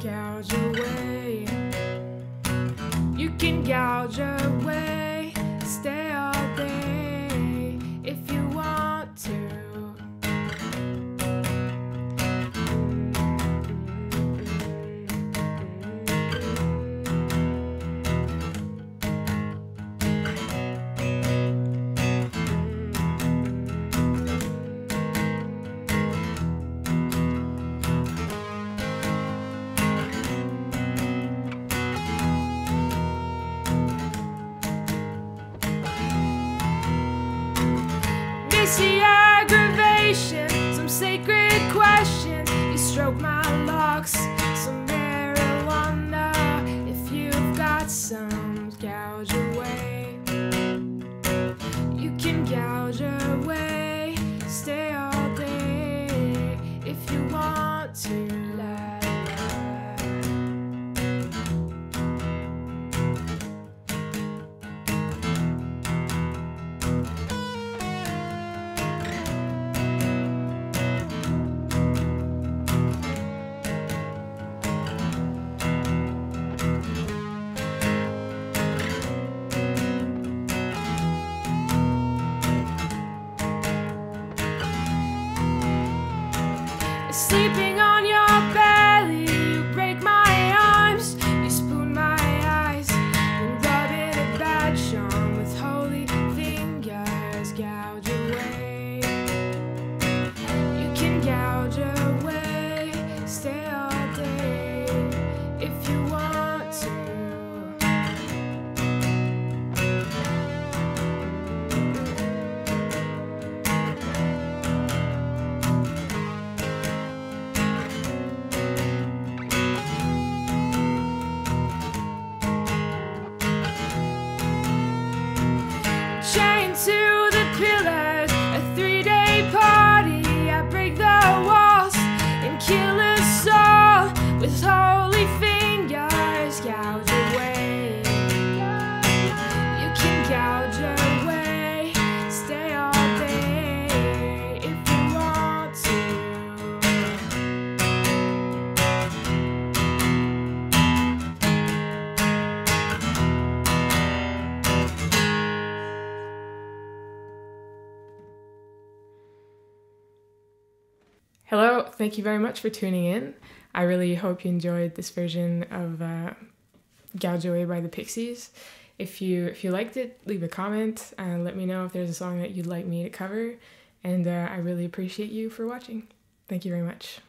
gouge away. You can gouge away, stay all day if you want to. See aggravation, some sacred question. You stroke my locks, some marijuana. If you've got some, gouge away. You can gouge away, stay all day if you want to. Sleeping on your belly, you break my arms, you spoon my eyes, and rub in a bad charm with holy fingers. Gouge away, you can gouge away, stay all day if you want to. Chained to the pillars, a three-day party. I break the walls and kill us all with holy fingers. Gouge away, you can gouge away, stay all day if you want to. Hello, thank you very much for tuning in. I really hope you enjoyed this version of Gouge Away by the Pixies. If you liked it, leave a comment and let me know if there's a song that you'd like me to cover. And I really appreciate you for watching. Thank you very much.